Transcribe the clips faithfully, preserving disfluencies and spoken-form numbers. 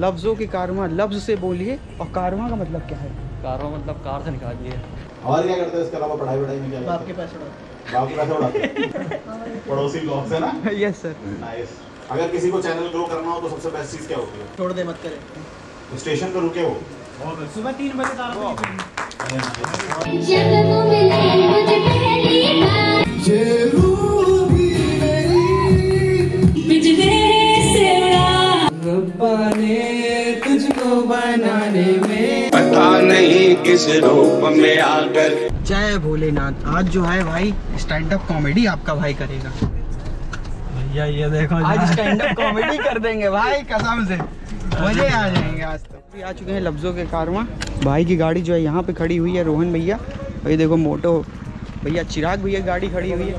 लफ्जों की कारवां, लफ्ज से बोलिए। और कारवां का मतलब क्या है? कारवां मतलब कार से निकालिए। और क्या करते हैं इसके अलावा? पढ़ाई वढ़ाई में क्या? बाप के पैसे उड़ाते। बाप के पैसे उड़ाते। पड़ोसी व्लॉग से ना? Yes sir. नाइस। अगर किसी को चैनल ग्रो करना हो तो सबसे बेस्ट चीज क्या होती है? छोड़ दे, मत करे। स्टेशन पर रुके हो सुबह तीन बजे तुझको बनाने में पता नहीं किस रूप में आकर। जय भोलेनाथ। आज जो है भाई स्टैंड अप कॉमेडी आपका भाई करेगा। भैया ये देखो, आज स्टैंड अप कॉमेडी कर देंगे भाई, कसम से मजे आ जाएंगे। आज तो आ चुके हैं लफ्जों के कारवां। भाई की गाड़ी जो है यहाँ पे खड़ी हुई है, रोहन भैया। और ये देखो मोटो भैया, चिराग भैया गाड़ी खड़ी हुई है।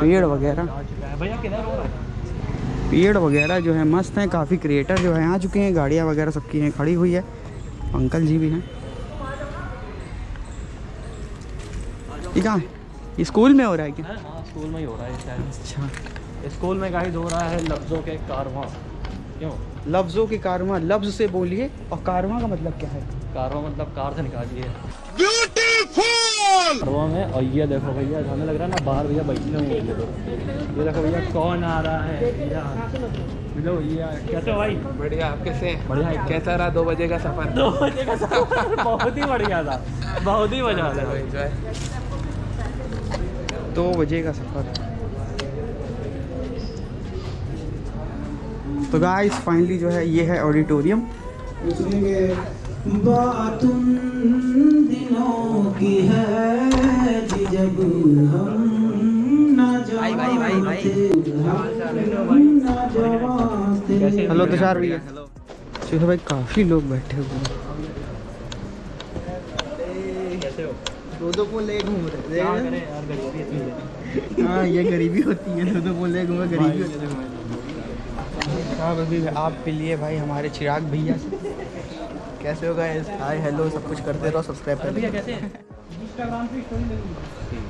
पेड़ वगैरह पेड़ वगैरह जो है मस्त हैं। काफ़ी क्रिएटर जो हैं आ चुके हैं, गाड़ियाँ वगैरह सबकी हैं, खड़ी हुई है। अंकल जी भी हैं। ये कहाँ है? स्कूल में हो रहा है क्या? हाँ, स्कूल में ही हो रहा है। अच्छा, स्कूल में गाइड हो रहा है लफ्ज़ों के कारवां। क्यों? लफ्ज़ों के कारवां, लफ्ज़ से बोलिए। और कारवां का मतलब क्या है? कारवां मतलब कार से निकालिए। में और ये देखो भैया, हमें लग रहा है ना बाहर भैया बैठने होंगे। ये देखो भैया कौन आ रहा है भैया। हेलो भैया, कैसे हो भाई? बढ़िया, आप कैसे हैं? बढ़िया। कैसा रहा दो बजे का सफर? दो बजे का सफर बहुत ही बढ़िया था, बहुत ही मजा आया भाई। दो बजे का सफर। तो गाइस फाइनली जो है ये है ऑडिटोरियम। बात उन दिनों की है जब हम न भाई भाई भाई भाई जवान। हेलो तुषार भैया। हेलो चलो भाई, काफ़ी लोग बैठे हुए। कैसे हो? दो दो को ले घूम रहे हैं। हाँ, ये गरीबी होती है, दो दो को ले घूमे, गरीबी होती है। आपके लिए भाई हमारे चिराग भैया। कैसे हो गाइस? हाय हेलो सब कुछ करते रहो, सब्सक्राइब कर लो। कैसे हैं? इंस्टाग्राम पे स्टोरी लगी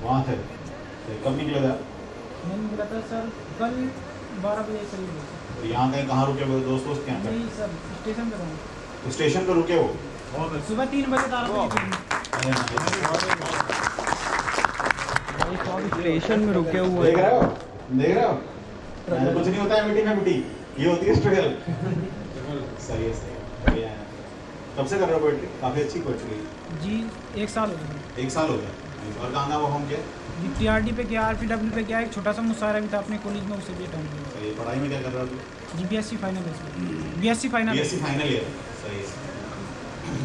वहां है। कब निकलेगा? मैंने बोला था सर कल बारह बजे करीब। और यहां गए, कहां रुके हो? दोस्त दोस्त क्या कर? नहीं सर, स्टेशन पे हूं। स्टेशन पे रुके हो? और सुबह तीन बजे तारा स्टेशन में रुके हुए। देख रहे हो? देख रहे हो? कुछ नहीं होता है मीटिंग में, मीटिंग ये होती है स्ट्रगल। सही है, सही है। कब से कर रहे हो पोएट्री? काफ़ी अच्छी पोएट्री जी। एक साल हो गया। एक साल हो गया। और कहाँ वो हम क्या जी? टी आर डी पे क्या, आर पी डब्ल्यू पे क्या, एक छोटा सा मुशायरा भी था अपने कॉलेज में, उसे भी टाइम दिया। सही है। पढ़ाई में क्या कर रहा हो? जी B S C final. B S C final B S C final year. सही है,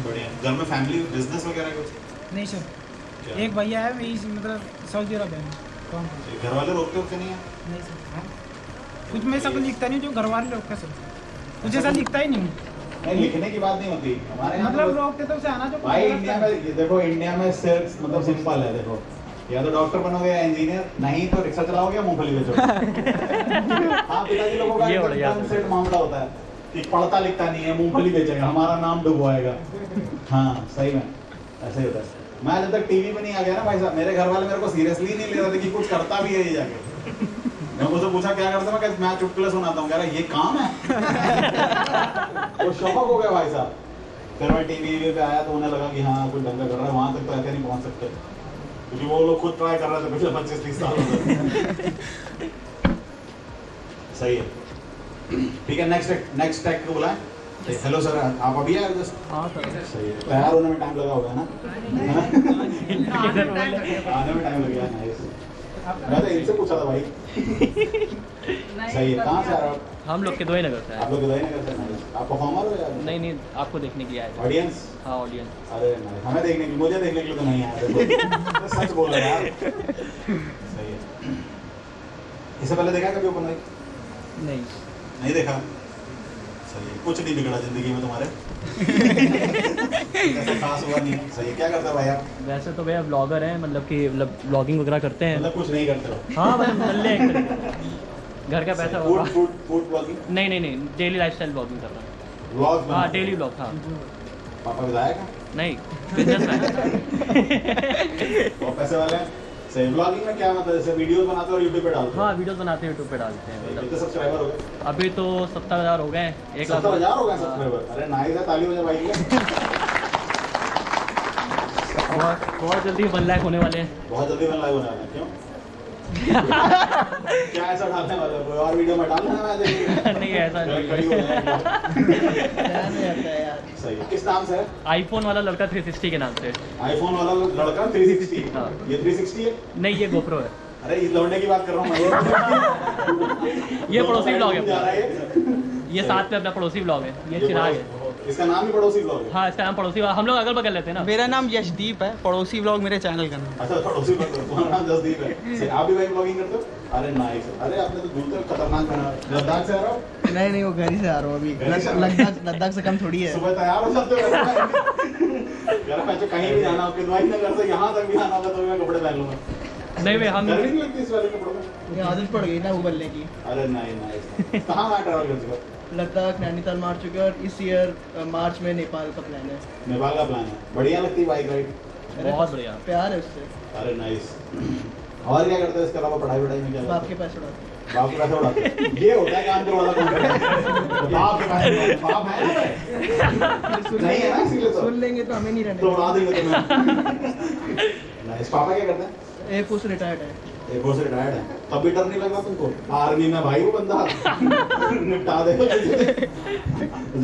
बढ़िया। घर में फैमिली बिजनेस वगैरह कुछ नहीं सर? एक भैया है, वही मतलब सऊदी अरब है। कौन? घर वाले रोकते वोकते नहीं है? नहीं सर, कुछ मैं सब लिखता नहीं जो घर वाले लोग का सर, कुछ ऐसा लिखता ही नहीं। नहीं, लिखने की बात नहीं होती हमारे यहाँ। मतलब रोकते तो उसे आना जो भाई। इंडिया में देखो, इंडिया में सिर्फ मतलब सिंपल है। देखो, या तो डॉक्टर बनोगे या इंजीनियर, नहीं तो रिक्शा चलाओगे या मूंगफली बेचोगे। हाँ, पिताजी लोगों का एकदम सेट मामला होता है कि पढ़ता लिखता नहीं है, मूंगफली बेचेगा, हमारा नाम डुबवाएगा। हाँ सही में ऐसे ही होता है। मैं जब तक टीवी में नहीं आ गया ना भाई साहब, मेरे घर वाले मेरे को सीरियसली नहीं ले रहे थे कि कुछ करता भी है ये जाके। मैं मुझसे पूछा क्या करता है, मैं मैं चुटकुले सुनाता हूँ, कह रहा ये काम है। वो शौक हो गया भाई साहब। फिर मैं टीवी पे आया तो उन्हें लगा कि हाँ कुछ धंधा कर रहा है, वहाँ तक तो ऐसे नहीं पहुँच सकते, क्योंकि वो लोग खुद ट्राई कर रहे थे पिछले पच्चीस तीस साल से। सही है, ठीक है। नेक्स्ट नेक्स्ट टैग को बुलाएं। हेलो सर, आप अभी आए? हाँ सर। सही है, तैयार होने में टाइम लगा होगा ना? आने में टाइम लग गया। मैं तो इनसे पूछा था भाई। सही है। कहाँ से आ रहे हो? हम लोग के दो ही नगर से। आप लोग के दो ही नगर से? आप परफॉर्मर हो या? नहीं नहीं, आपको देखने के लिए आए थे। ऑडियंस? हाँ ऑडियंस। अरे नहीं, हमें देखने के लिए, मुझे देखने के लिए तो नहीं आया। तो सच बोल रहा है। सही है। इससे पहले देखा कभी ओपन माइक? नहीं, नहीं देखा। सही है, कुछ नहीं बिगड़ा जिंदगी में तुम्हारे। खास हुआ नहीं। सही है, क्या करते हो भाई आप? वैसे तो भैया ब्लॉगर हैं, मतलब कि मतलब ब्लॉगिंग वगैरह करते हैं। मतलब कुछ नहीं करते हो? हाँ मतलब घर का पैसा होगा। Food food blogging? नहीं नहीं नहीं, डेली लाइफस्टाइल ब्लॉगिंग कर रहा हूँ। ब्लॉग? हाँ डेली ब्लॉग। हाँ पापा बताएगा? नहीं, बिजनेस मैन। पैसे वाले हैं? सही। ब्लॉगिंग में क्या मतलब जैसे वीडियोस बनाते हो और यूट्यूब पे डालते हो? हाँ, वीडियोस बनाते हैं, यूट्यूब पे डालते हैं। कितने सब्सक्राइबर हो गए? अभी तो सत्तर हजार हो गए। एक लाख सत्तर हजार हो गए सब्सक्राइबर। अरे नाइस है, ताली बजा भाई। बहुत बहुत जल्दी वन लाख होने वाले हैं। बहुत जल्दी वन लाख होने वाले हैं। क्यों? क्या ऐसा डालने वाला है? और वीडियो में डालना है मैं? नहीं ऐसा नहीं। किस नाम से? आईफोन वाला लड़का तीन सौ साठ के नाम से। आईफोन वाला लड़का तीन सौ साठ? हाँ। ये तीन सौ साठ है? नहीं, ये गोप्रो है। अरे इस लौंडे की बात कर रहा हूँ मैं। ये पड़ोसी व्लॉग है, ये साथ में अपना पड़ोसी व्लॉग है। ये चिराग है, इसका नाम भी पड़ोसी व्लॉग है। हाँ, इसका नाम पड़ोसी व्लॉग। हम लोग अगल बगल रहते हैं ना। मेरा नाम यशदीप है, पड़ोसी व्लॉग मेरे चैनल का नाम। अच्छा, पड़ोसी व्लॉग, तुम्हारा नाम यशदीप है। आप भी भाई व्लॉगिंग करते हो? अरे नाइस। अरे आपने तो दूर तक खतरनाक बना। लद्दाख से आ रहा हो? नहीं नहीं, वो घर ही से आ रहा हूँ। अभी लद्दाख लद्दाख से कम थोड़ी है। सुबह तैयार हो जाते हो यार। मैं तो कहीं भी जाना हो, किनवाई नगर से यहाँ तक भी आना होगा तो मैं कपड़े पहन लूँगा। नहीं भाई, हम गर्मी लगती इस वाले कपड़ों में। ये आदत पड़ गई ना उबलने की। अरे नहीं नहीं, कहाँ मैं ट्रैवल कर चुका? लद्दाख, नैनीताल मार चुके और इस ईयर मार्च में नेपाल का प्लान है। नेपाल का प्लान है। बढ़िया लगती है बाइक राइड? बहुत बढ़िया, प्यार है उससे। अरे नाइस। और क्या करते हो इसके अलावा? पढ़ाई वढ़ाई में क्या? बाप के पैसे उड़ाते। बाप के पैसे उड़ाते, ये होता है काम करने वाला काम। बाप के पैसे, बाप है नहीं है ना, इसीलिए सुन लेंगे तो हमें नहीं रहने तो उड़ा देंगे तुम्हें। नाइस। पापा क्या करते हैं? एयरफोर्स से रिटायर्ड है। एयरफोर्स से रिटायर्ड है, तब भी डर नहीं लगा तुमको? आर्मी में भाई वो बंदा निपटा दे ज्यादा पैसे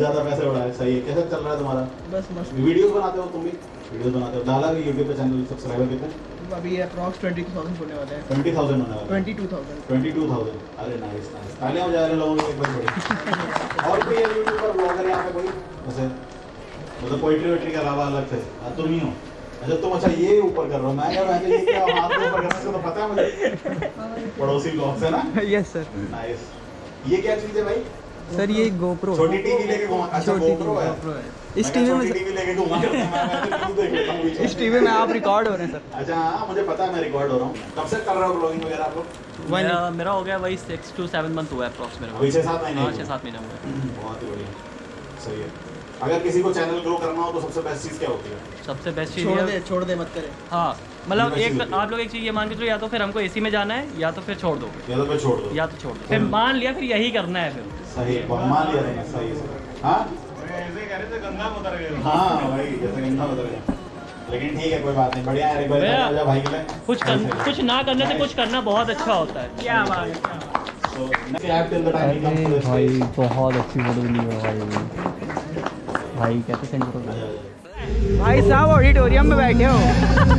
बढ़ाए। सही है। कैसा चल रहा है तुम्हारा? बस मस्त। वीडियोस बनाते हो तुम भी? वीडियोस बनाते हो। दादा भी यूट्यूब पे चैनल सब्सक्राइबर कितने अभी? अप्रॉक्स बीस हज़ार होने वाले हैं। बीस हज़ार होने वाले हैं। बाईस हज़ार बाईस हज़ार। अरे नाइस नाइस, तालियां बजा रहे लोगों को एक बार बड़ी। और कोई यूट्यूबर ब्लॉगर यहां पे कोई वैसे मतलब पोएट्री वट्री के अलावा अलग से तुम ही हो? अच्छा तुम, अच्छा ये ऊपर कर रहा हूँ मैं यार। मैंने ये क्या हाथ ऊपर करना इसको तो पता है मुझे। पड़ोसी ब्लॉग है ना? Yes sir. नाइस। ये क्या चीज है भाई? सर ये गोप्रो छोटी टीवी लेके घुमा। अच्छा गोप्रो है, इस टीवी में टीवी लेके घुमा। इस टीवी में आप रिकॉर्ड हो रहे हैं सर? अच्छा हाँ, मुझे पता है, मैं रिकॉर्ड हो रहा हूँ। कब से कर रहा हूँ ब्लॉगिंग वगैरह आप लोग? मेरा मेरा हो गया वही सिक्स टू सेवन मंथ हुआ है अप्रॉक्स। मेरा वही छः सात महीने छः सात महीने हुए। बहुत ही बढ़िया, सही है। अगर किसी को चैनल ग्रो करना हो तो सबसे बेस्ट चीज़ क्या होती है? सबसे बेस्ट चीज़ छोड़ दे, छोड़ दे मत करे। हाँ मतलब एक आप लोग एक चीज़ ये मान के चलो, या तो फिर हमको इसी में जाना है या तो फिर छोड़ दो। या तो फिर छोड़ दो या तो छोड़ दो फिर मान लिया, फिर यही करना है। फिर सही मान लिया। सही है, लेकिन ठीक है, कोई बात नहीं। बढ़िया है भाई, कुछ कुछ ना करने से कुछ करना बहुत अच्छा होता है। क्या बात है भाई, बहुत अच्छी भाई। भाई कैसे सेंड करोगे? भाई साहब ऑडिटोरियम में बैठे हो,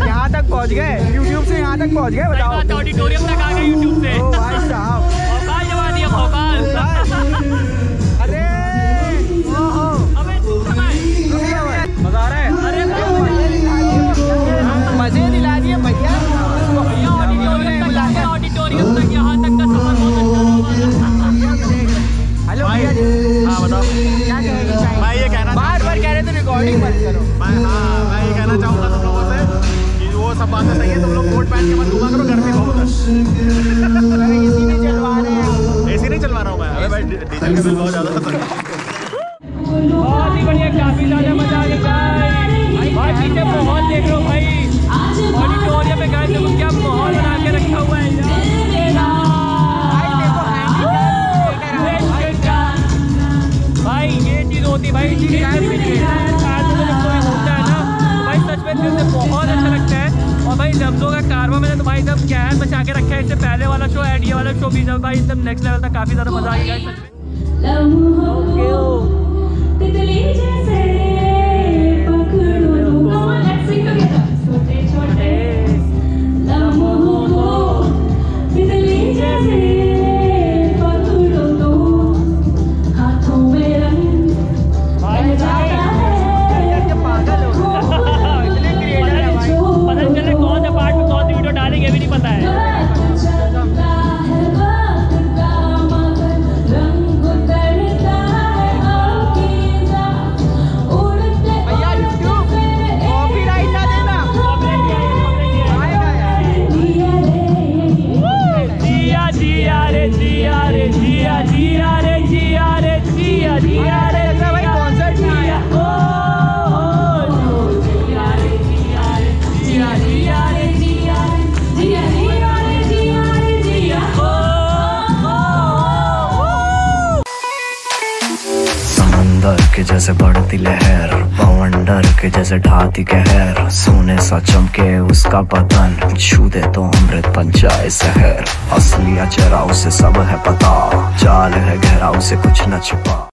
यहाँ तक पहुँच गए यूट्यूब से। यहाँ तक पहुँच गए, बताओ। ऑडिटोरियम तक आ गए यूट्यूब से। ओ भाई साहब, भोकाल जमा दिया, भोकाल। अरे ओहो, अबे मजा आ रहा है। अरे मजे दिला दिए भैया। भैया ऑडिटोरियम तक, यहाँ तक का सफर बहुत। हेलो भैया, हाँ बताओ भाई। ये कहना बार बार कह रहे तो रिकॉर्डिंग बंद करो। मैं हाँ मैं ये कहना चाहूँगा तुम लोगों से कि वो सब बातें सही है। तुम लोग कोट पहन के मत घूमा करो, गर्मी बहुत है। एसी नहीं चलवा रहे हैं। एसी नहीं चलवा रहा हूँ मैं। अरे भाई डीजल का बिल बहुत ज़्यादा था। बहुत ही बढ़िया, काफ़ी ज़्यादा मजा आ गया भाई। चीज़ें माहौल देख लो भाई, ऑडिटोरियम में गए तो क्या माहौल बना के रखा हुआ है भाई। ये चीज़ होती भाई, है भाई टाइम में होता है ना भाई। सच में दिल से बहुत अच्छा लगता है। और भाई लफ्ज़ों का कारवा मैंने तो भाई सब गहन बचा के रखा है। इससे पहले वाला शो एड, ये वाला शो भी जब भाई एकदम नेक्स्ट लेवल था। काफ़ी ज़्यादा मज़ा आ गया है। ये भी नहीं पता है। के जैसे बढ़ती लहर, पवन डर के जैसे ढाती कहर, सोने सा चमके उसका बदन, छू दे तो अमृत बन जाए शहर। असलिया चेहरा उसे सब है पता, चाल है गहरा उसे कुछ न छुपा।